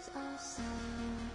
dreams are silent.